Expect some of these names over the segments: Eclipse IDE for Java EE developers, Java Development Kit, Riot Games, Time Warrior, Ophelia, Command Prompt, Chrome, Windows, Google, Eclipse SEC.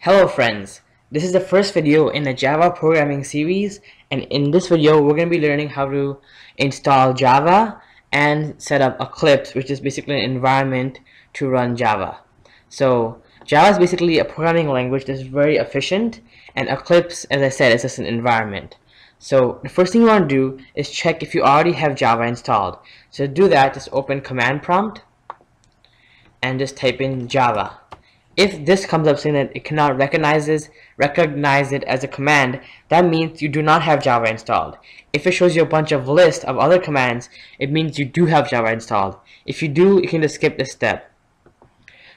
Hello friends, this is the first video in a Java programming series, and in this video we're going to be learning how to install Java and set up Eclipse, which is basically an environment to run Java. So Java is basically a programming language that's very efficient, and Eclipse, as I said, is just an environment. So the first thing you want to do is check if you already have Java installed. So to do that, just open Command Prompt and just type in Java. If this comes up saying that it cannot recognize it as a command, that means you do not have Java installed. If it shows you a bunch of lists of other commands, it means you do have Java installed. If you do, you can just skip this step.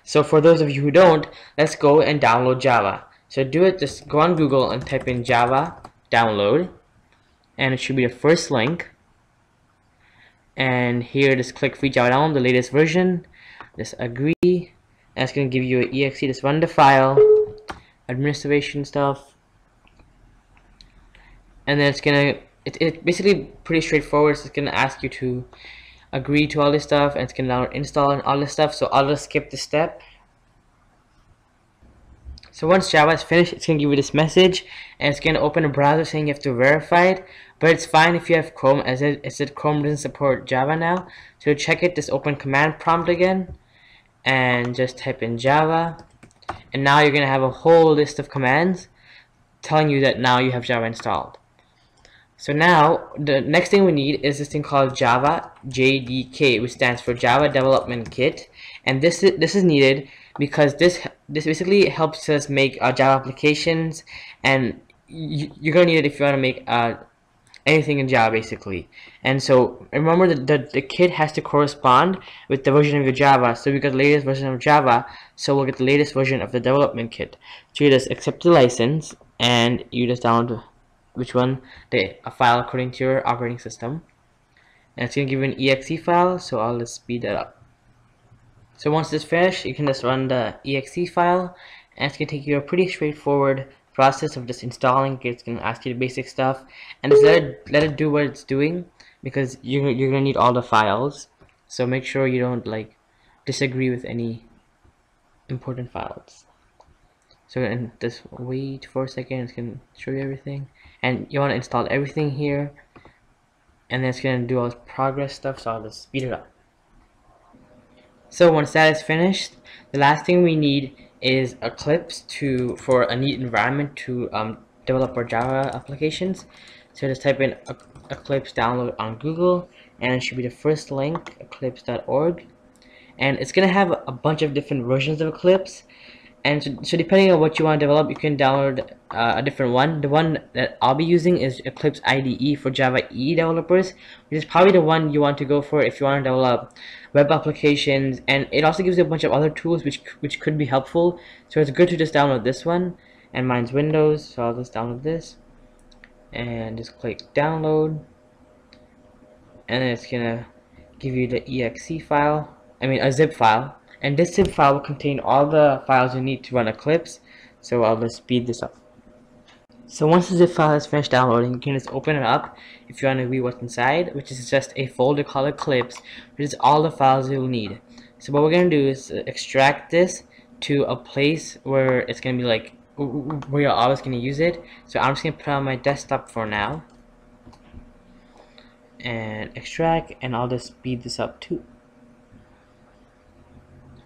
So for those of you who don't, let's go and download Java. So do it, just go on Google and type in Java download, and it should be the first link. And here, just click free Java download, the latest version. Just agree. And it's going to give you an exe. Just run the file, administration stuff, and then it's going to, it's basically pretty straightforward. So it's going to ask you to agree to all this stuff, and it's going to install and all this stuff, so I'll just skip this step. So once Java is finished, it's going to give you this message, and it's going to open a browser saying you have to verify it, but it's fine if you have Chrome, as it said Chrome doesn't support Java now. So to check it, just open Command Prompt again and just type in Java, and now you're going to have a whole list of commands telling you that now you have Java installed. So now the next thing we need is this thing called Java JDK, which stands for Java Development Kit, and this is needed because this basically helps us make our Java applications, and you're gonna need it if you want to make anything in Java basically. And so remember that the kit has to correspond with the version of your Java. So we got the latest version of Java, so we'll get the latest version of the development kit. So you just accept the license, and you just download which one, a file according to your operating system, and it's going to give you an exe file, so I'll just speed that up. So once this is finished, you can just run the exe file, and it's going to take you a pretty straightforward process of just installing. It's going to ask you the basic stuff, and just let it do what it's doing, because you're going to need all the files, so make sure you don't like disagree with any important files. So and just wait for a second, it's going to show you everything, and you want to install everything here, and then it's going to do all this progress stuff, so I'll just speed it up. So once that is finished, the last thing we need is Eclipse for a neat environment to develop our Java applications. So just type in Eclipse download on Google, and it should be the first link, eclipse.org, and it's going to have a bunch of different versions of Eclipse. And so depending on what you want to develop, you can download a different one. The one that I'll be using is Eclipse IDE for Java EE developers, which is probably the one you want to go for if you want to develop web applications. And it also gives you a bunch of other tools which could be helpful. So it's good to just download this one. And mine's Windows, so I'll just download this. And just click download. And then it's going to give you the exe file, a zip file. And this zip file will contain all the files you need to run Eclipse, so I'll just speed this up. So once the zip file is finished downloading, you can just open it up if you want to read what's inside, which is just a folder called Eclipse, which is all the files you'll need. So what we're going to do is extract this to a place where it's going to be like, where you're always going to use it. So I'm just going to put it on my desktop for now. And extract, and I'll just speed this up too.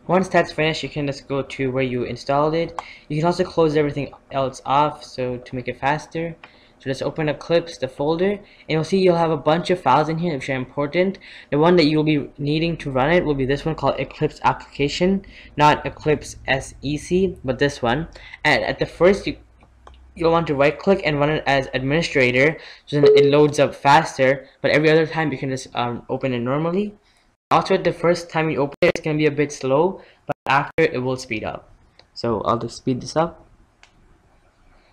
Once that's finished, you can just go to where you installed it. You can also close everything else off, so to make it faster. So just open Eclipse, the folder, and you'll see you'll have a bunch of files in here which are important. The one that you'll be needing to run it will be this one called Eclipse Application, not Eclipse SEC, but this one. And at the first, you'll want to right click and run it as administrator, so then it loads up faster, but every other time you can just open it normally. Also, at the first time you open it, it's going to be a bit slow, but after it will speed up. So I'll just speed this up.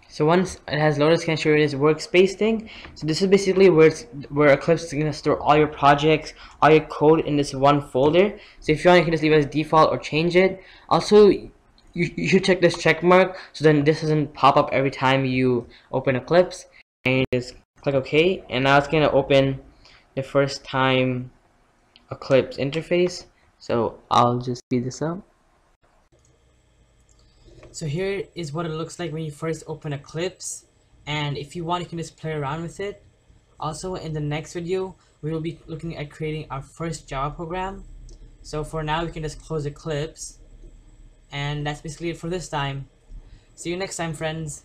So once it has loaded, it's going to show you this workspace thing. So this is basically where Eclipse is going to store all your projects, all your code in this one folder. So if you want, you can just leave it as default or change it. Also, you should check this check mark, so then this doesn't pop up every time you open Eclipse. And you just click OK, and now it's going to open the first time Eclipse interface. So I'll just speed this up. So here is what it looks like when you first open Eclipse, and if you want, you can just play around with it. Also, in the next video, we will be looking at creating our first Java program. So for now, we can just close Eclipse, and that's basically it for this time. See you next time, friends.